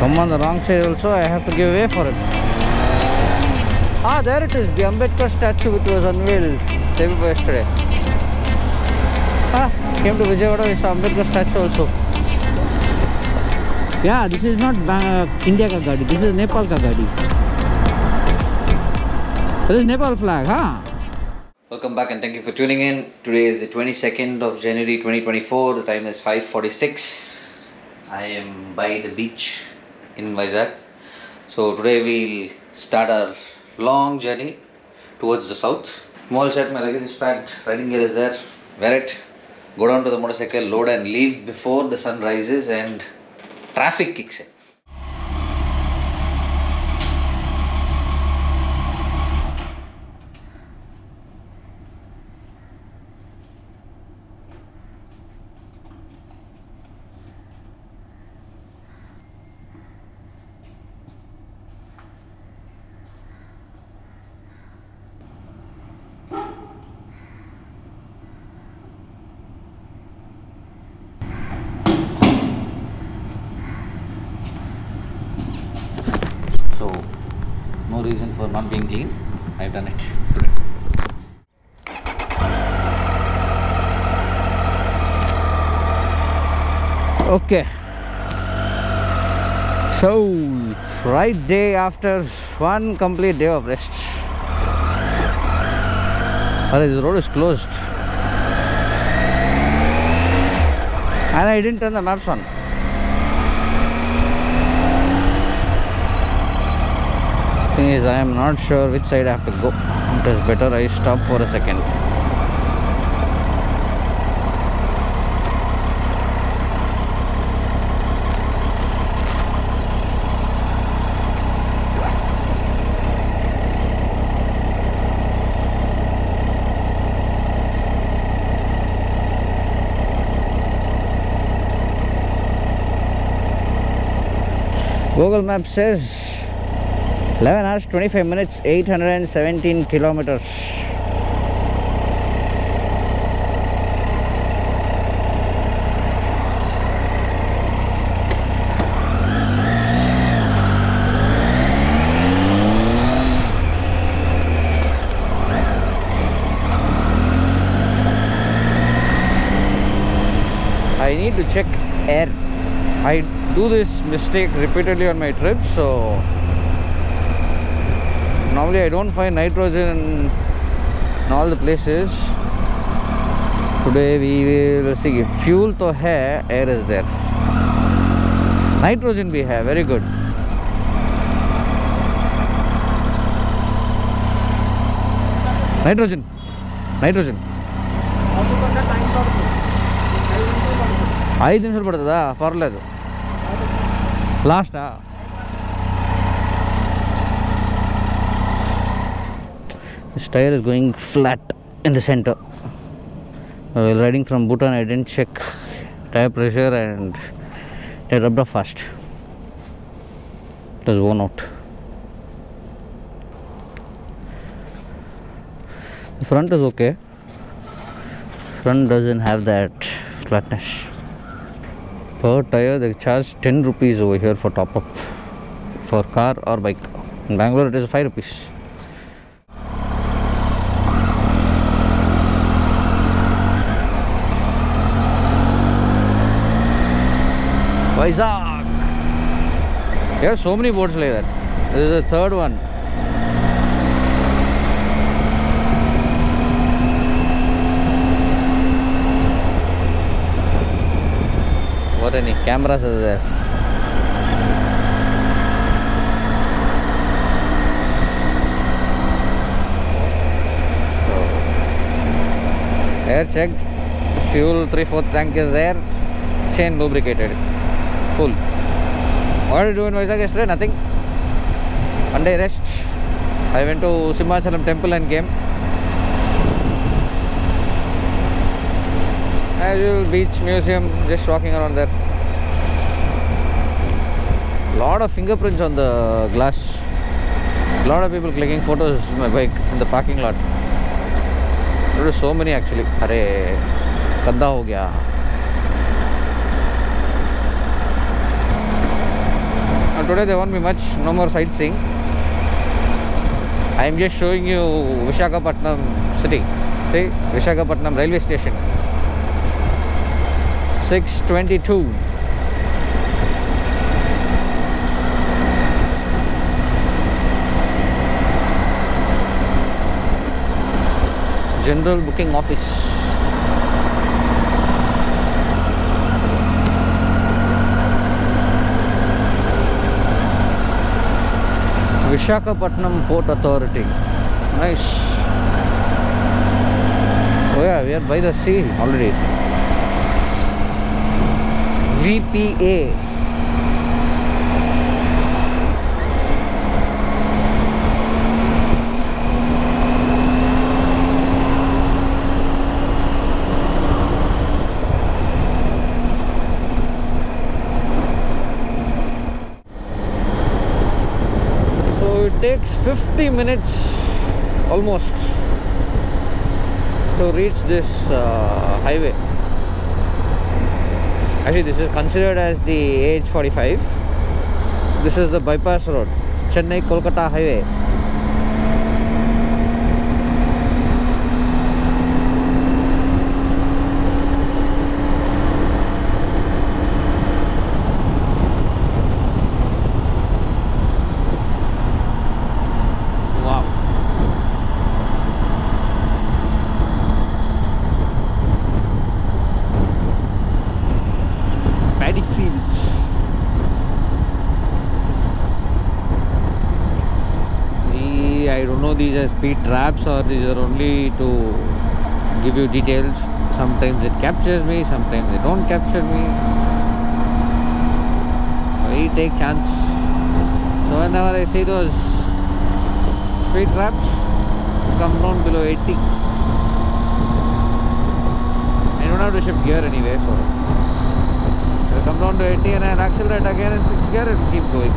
come on the wrong side also, I have to give way for it. Ah, there it is, the Ambedkar statue which was unveiled day before yesterday. Ah, came to Vijayawada, we saw Ambedkar statue also. Yeah, this is not India ka gadi, this is Nepal ka gadi. This is Nepal flag, huh? Welcome back and thank you for tuning in. Today is the 22nd of January 2024. The time is 5:46. I am by the beach in Vizag. So today we'll start our long journey towards the south. Small set, my luggage is packed, riding gear is there. Wear it, go down to the motorcycle, load and leave before the sun rises and traffic kicks in. Reason for not being clean, I've done it today. Okay, so right day after one complete day of rest. Alright, the road is closed and I didn't turn the maps on. Thing is, I am not sure which side I have to go. It is better I stop for a second. Google Maps says 11 hours, 25 minutes, 817 kilometers. I need to check air. I do this mistake repeatedly on my trip, so normally I don't find nitrogen in all the places. Today we will see. Fuel to hai, air is there. Nitrogen bhi hai, very good. Nitrogen. Nitrogen. I didn't put that parla. Last this tire is going flat in the center. While riding from Bhutan, I didn't check tire pressure and it rubbed off fast. It was worn out. The front is okay. Front doesn't have that flatness. Per tire, they charge 10 rupees over here for top up for car or bike. In Bangalore, it is 5 rupees. Vizag! There are so many boats like that. This is the third one. What any cameras are there? Air checked. Fuel 3/4 tank is there. Chain lubricated. Cool. What did I do in Vizag yesterday? Nothing. One day rest. I went to Simhachalam temple and came. As usual, beach, museum, just walking around there. Lot of fingerprints on the glass. Lot of people clicking photos with my bike in the parking lot. There were so many actually. Arey, kadda ho gaya. Today there won't be much, no more sightseeing. I am just showing you Visakhapatnam city. See, Visakhapatnam railway station. 622. General booking office. Visakhapatnam Port Authority. Nice. Oh yeah, we are by the sea already. VPA. Takes 50 minutes almost to reach this highway. Actually, this is considered as the AH45. This is the bypass road, Chennai-Kolkata highway. These are speed traps, or these are only to give you details. Sometimes it captures me, sometimes they don't capture me. I take chance. So whenever I see those speed traps, come down below 80. I don't have to shift gear anyway, so I'll come down to 80 and I'll accelerate again in 6th gear and keep going.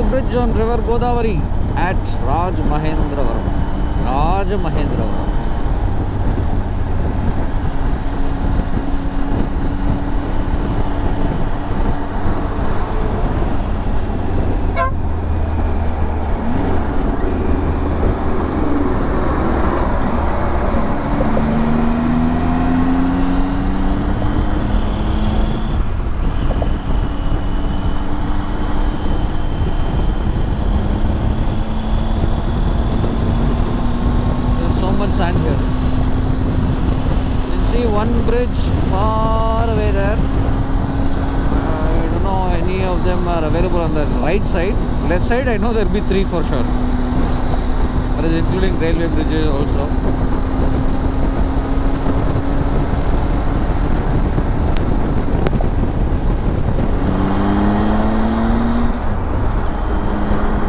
The bridge on river Godavari at Raj Mahendravar. Raj Mahendravar. Bridge far away there. I don't know any of them are available on the right side. Left side I know there will be 3 for sure. That is including railway bridges also.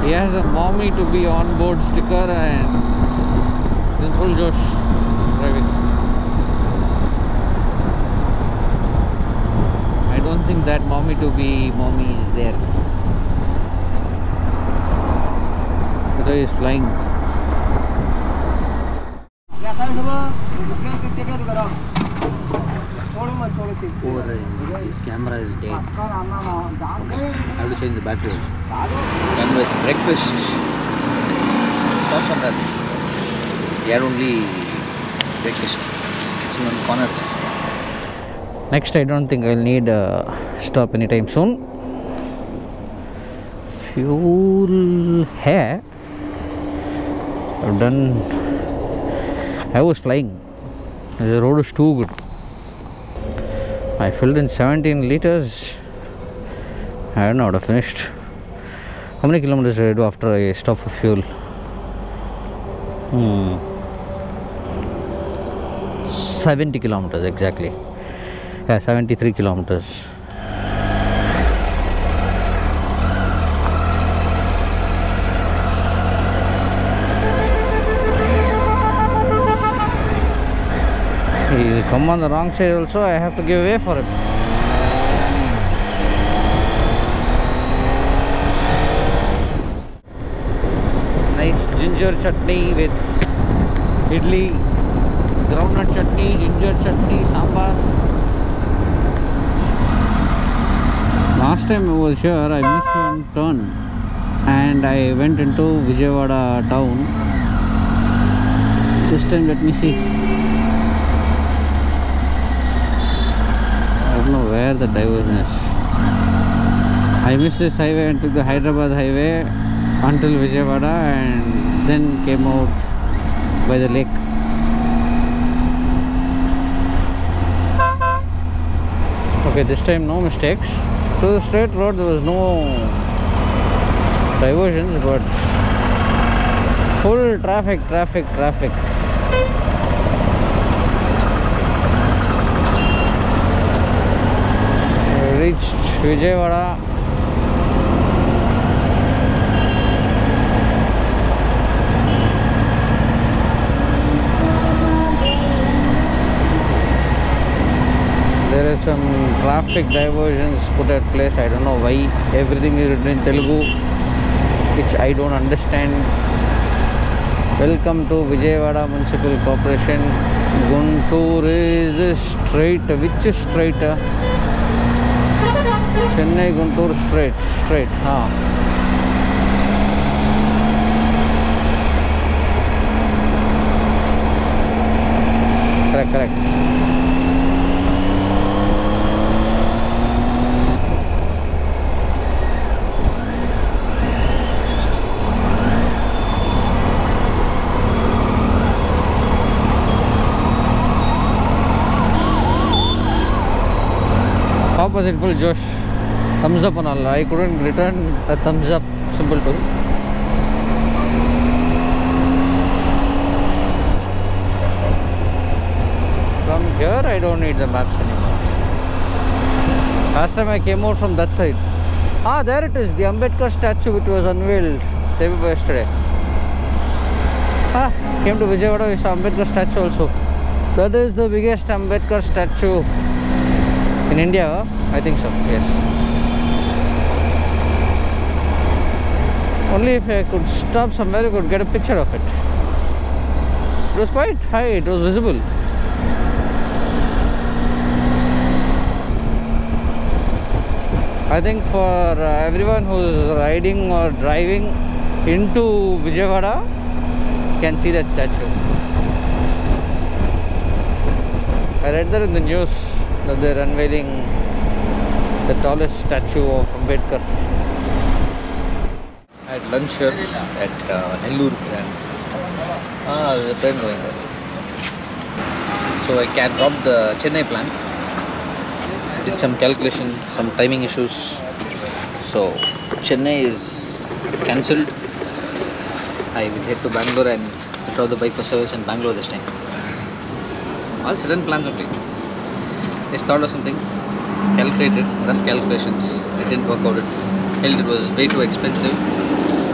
He has a mommy to be on board sticker and then full Josh driving. I don't think that mommy to be mommy is there. The guy is flying. His camera is dead. Okay. I have to change the battery also. Done with breakfast. Awesome. They are only breakfast. in one corner. Next, I don't think I'll need stop anytime soon. Fuel hai. I've done. I was flying. The road is too good. I filled in 17 liters. I don't know how to finish. How many kilometers did I do after I stop for fuel? 70 kilometers exactly. Yeah, 73 kilometers. You come on the wrong side also, I have to give way for it. Ginger chutney with idli, groundnut chutney, ginger chutney, sambar. Last time I was here, I missed one turn and I went into Vijayawada town. This time, let me see. I don't know where the diversion is. I missed this highway and took the Hyderabad highway until Vijayawada and then came out by the lake. Okay, this time no mistakes. To the straight road there was no diversions, but full traffic. I reached Vijayawada. There is some traffic diversions put at place. I don't know why. Everything is written in Telugu, which I don't understand. Welcome to Vijayawada Municipal Corporation. Guntur is straight. Which is straight? Chennai Guntur straight. Straight. Ah. Correct. Opposite full Josh, thumbs up on Allah. I couldn't return a thumbs up symbol to it. From here I don't need the maps anymore. Last time I came out from that side. Ah, there it is, the Ambedkar statue which was unveiled day before yesterday. Ah, came to Vijayawada, we saw Ambedkar statue also. That is the biggest Ambedkar statue in India, I think so, yes. Only if I could stop somewhere, I could get a picture of it. It was quite high, it was visible. I think for everyone who is riding or driving into Vijayawada, can see that statue. I read that in the news. That they're unveiling the tallest statue of Ambedkar. I had lunch here at Nellore Grand. Ah, there's a train going there. So I can drop the Chennai plan. Did some calculation, some timing issues. So Chennai is cancelled. I will head to Bangalore and drop the bike for service in Bangalore this time. All sudden plans are taken. I thought of something, calculated, rough calculations, it didn't work out, it was way too expensive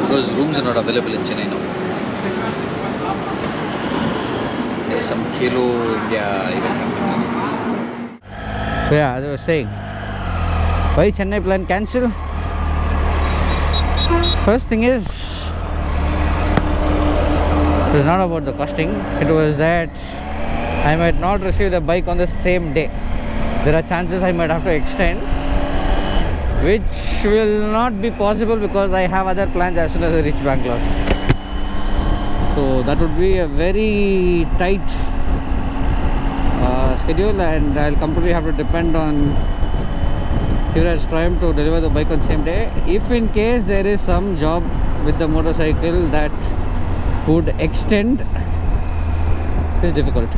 because rooms are not available in Chennai now. There's some Kilo India event happens. So yeah, as I was saying, why Chennai plan cancel? First thing is, it was not about the costing, it was that I might not receive the bike on the same day. There are chances I might have to extend, which will not be possible because I have other plans as soon as I reach Bangalore. So that would be a very tight schedule, and I'll completely have to depend on Khivraj Triumph to deliver the bike on the same day. If in case there is some job with the motorcycle that could extend, it's difficult.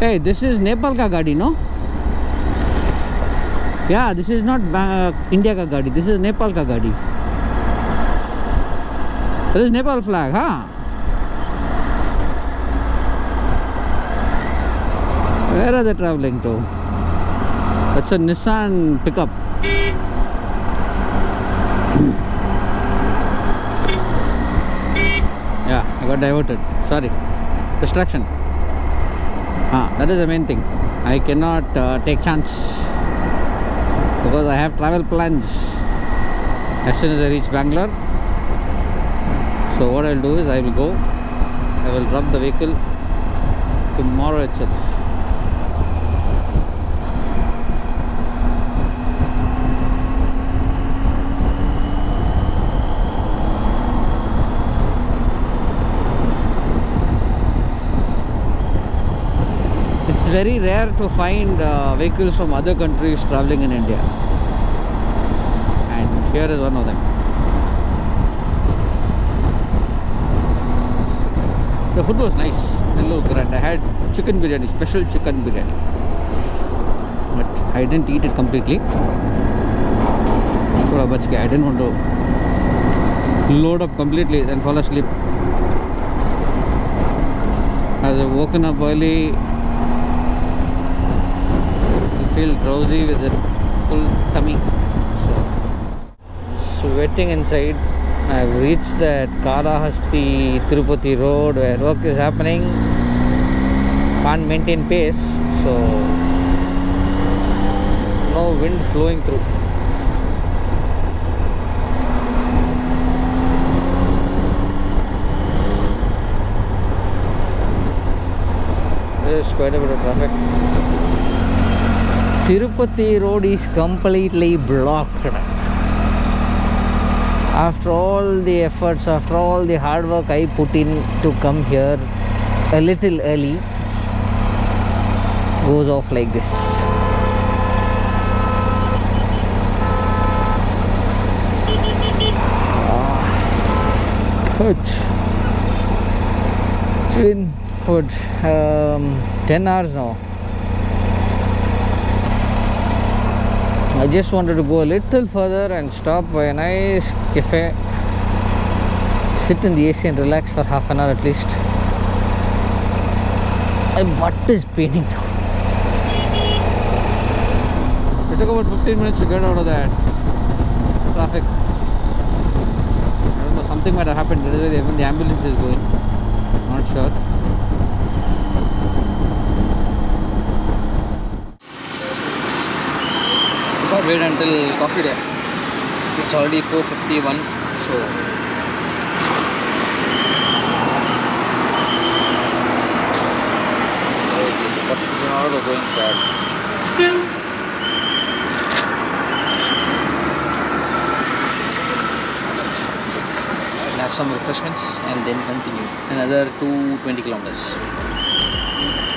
Hey, this is Nepal ka gadi, no? Yeah, this is not India ka gadi, this is Nepal ka gadi. This is Nepal flag, huh? Where are they traveling to? That's a Nissan pickup. Yeah, I got diverted. Sorry. Distraction. Ah, that is the main thing. I cannot take chance because I have travel plans as soon as I reach Bangalore. So what I'll do is I will go. I will drop the vehicle tomorrow itself. Very rare to find vehicles from other countries traveling in India, and here is one of them. The food was nice, it looked good, and I had chicken biryani, special chicken biryani, but I didn't eat it completely. I didn't want to load up completely and fall asleep. As I woken up early, feel drowsy with a full tummy, so sweating inside. I've reached that Kalahasti Tirupati road where work is happening. Can't maintain pace, so no wind flowing through. There's quite a bit of traffic. Tirupati road is completely blocked. After all the efforts, after all the hard work I put in to come here a little early, goes off like this. It's been good, 10 hours now. I just wanted to go a little further and stop by a nice cafe, sit in the AC and relax for half an hour at least. My butt is paining now. It took about 15 minutes to get out of that traffic. I don't know, something might have happened. That is where even the ambulance is going. Not sure. Wait until coffee day. It's already 4:51, so but you know how to go inside. I'll have some refreshments and then continue another 220 kilometers.